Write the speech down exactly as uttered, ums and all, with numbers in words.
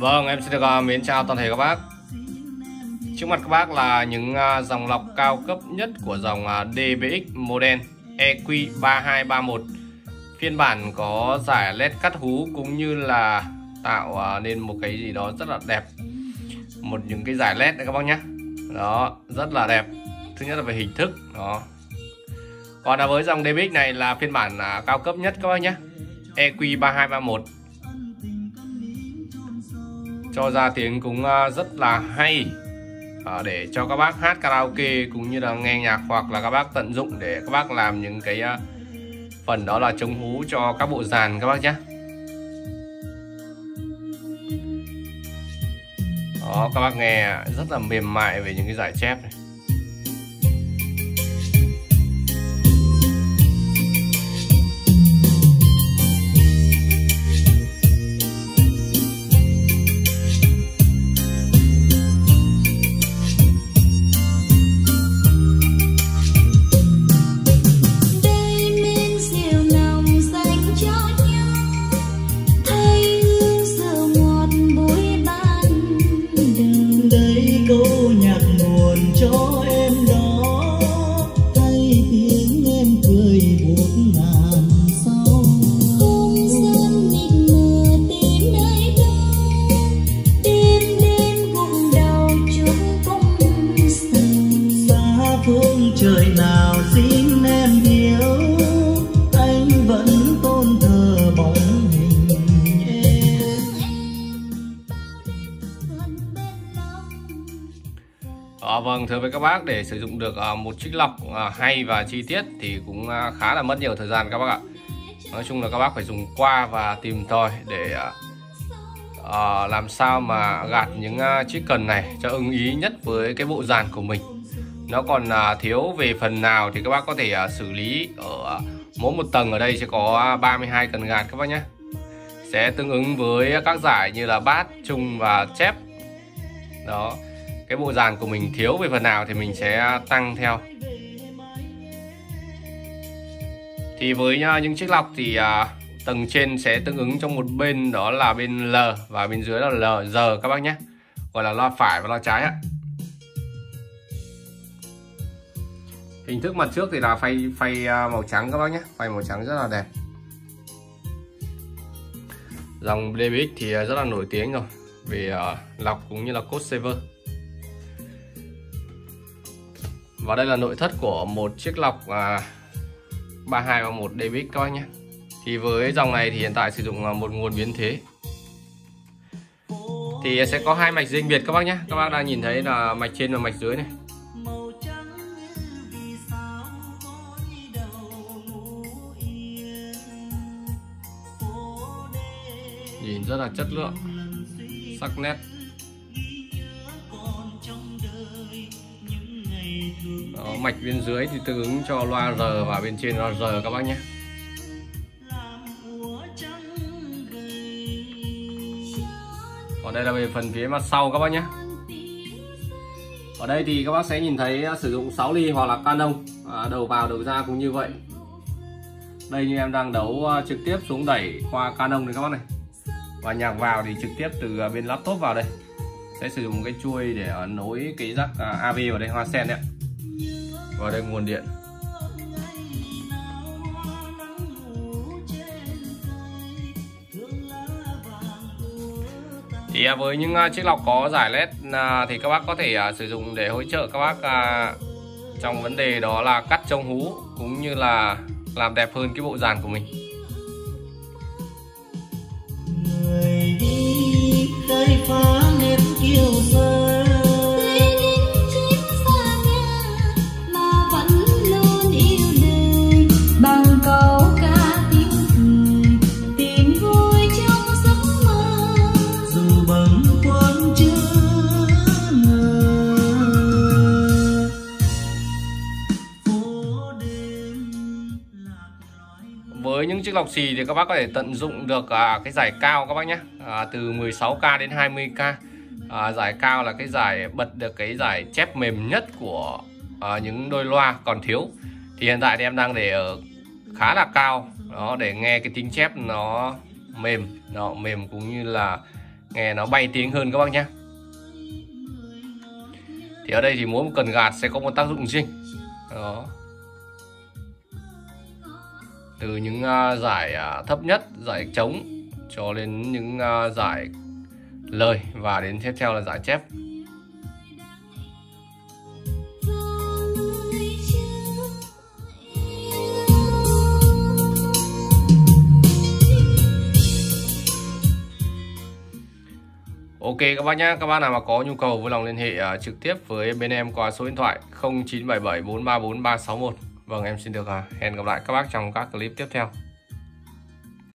Vâng, em xin được uh, mến chào toàn thể các bác. Trước mặt các bác là những uh, dòng lọc cao cấp nhất của dòng uh, đê bê ích Model E Q ba hai ba một. Phiên bản có giải led cắt hú cũng như là tạo uh, nên một cái gì đó rất là đẹp. Một những cái giải led đấy các bác nhé. Đó, rất là đẹp. Thứ nhất là về hình thức. Đó. Còn là với dòng đê bê ích này là phiên bản uh, cao cấp nhất các bác nhé. E Q ba hai ba một. Cho ra tiếng cũng rất là hay để cho các bác hát karaoke cũng như là nghe nhạc, hoặc là các bác tận dụng để các bác làm những cái phần đó là chống hú cho các bộ dàn các bác nhé. Đó, các bác nghe rất là mềm mại về những cái giải chép này. Trời nào xin em hiểu, anh vẫn tôn thờ bóng hình em. À, vâng, thưa với các bác, để sử dụng được một trích lọc hay và chi tiết thì cũng khá là mất nhiều thời gian các bác ạ. Nói chung là các bác phải dùng qua và tìm tòi để làm sao mà gạt những chiếc cần này cho ưng ý nhất với cái bộ dàn của mình. Nó còn thiếu về phần nào thì các bác có thể xử lý. Ở mỗi một tầng ở đây sẽ có ba mươi hai cần gạt các bác nhé. Sẽ tương ứng với các giải như là bass, trung và chép. Đó, cái bộ dàn của mình thiếu về phần nào thì mình sẽ tăng theo. Thì với những chiếc lọc thì tầng trên sẽ tương ứng trong một bên, đó là bên L, và bên dưới là L, G các bác nhé. Gọi là loa phải và loa trái ạ. Hình thức mặt trước thì là phay phay màu trắng các bác nhé, phay màu trắng rất là đẹp. Dòng đê bê ích thì rất là nổi tiếng rồi về lọc cũng như là code saver. Và đây là nội thất của một chiếc lọc ba hai ba một đê bê ích các bác nhé. Thì với dòng này thì hiện tại sử dụng một nguồn biến thế. Thì sẽ có hai mạch riêng biệt các bác nhé. Các bác đang nhìn thấy là mạch trên và mạch dưới này. Nhìn rất là chất lượng, sắc nét. Đó, mạch bên dưới thì tương ứng cho loa R và bên trên loa R các bác nhé. đây là về phần phía mặt sau các bác nhé. Ở đây thì các bác sẽ nhìn thấy sử dụng sáu ly hoặc là Canon, à, đầu vào đầu ra cũng như vậy. Đây như em đang đấu trực tiếp xuống đẩy qua Canon này các bác này, và nhạc vào thì trực tiếp từ bên laptop vào đây. Sẽ sử dụng một cái chuôi để nối cái rắc a vê vào đây, hoa sen đấy, vào đây nguồn điện. Thì với những chiếc lọc có giải led thì các bác có thể sử dụng để hỗ trợ các bác trong vấn đề đó là cắt trông hú cũng như là làm đẹp hơn cái bộ dàn của mình. Người đi khơi phá nét kiêu sa, người lính chiến xa nhà mà vẫn luôn yêu đời bằng câu ca tiếng cười, tìm vui trong giấc mơ dù bâng khuâng chưa ngờ. Với những chiếc lọc xì thì các bác có thể tận dụng được à, cái giải cao các bác nhé, à, từ mười sáu k đến hai mươi k. À, giải cao là cái giải bật được cái giải chép mềm nhất của à, những đôi loa còn thiếu. Thì hiện tại thì em đang để ở khá là cao đó, để nghe cái tiếng chép nó mềm, nó mềm cũng như là nghe nó bay tiếng hơn các bác nhé. Thì ở đây thì mỗi một cần gạt sẽ có một tác dụng riêng đó, từ những uh, giải uh, thấp nhất, giải trống cho đến những uh, giải lời và đến tiếp theo là giải chép. Ok các bác nhé, các bác nào mà có nhu cầu vui lòng liên hệ uh, trực tiếp với bên em qua số điện thoại không chín bảy bảy bốn ba bốn ba sáu một. Vâng, em xin được uh, hẹn gặp lại các bác trong các clip tiếp theo.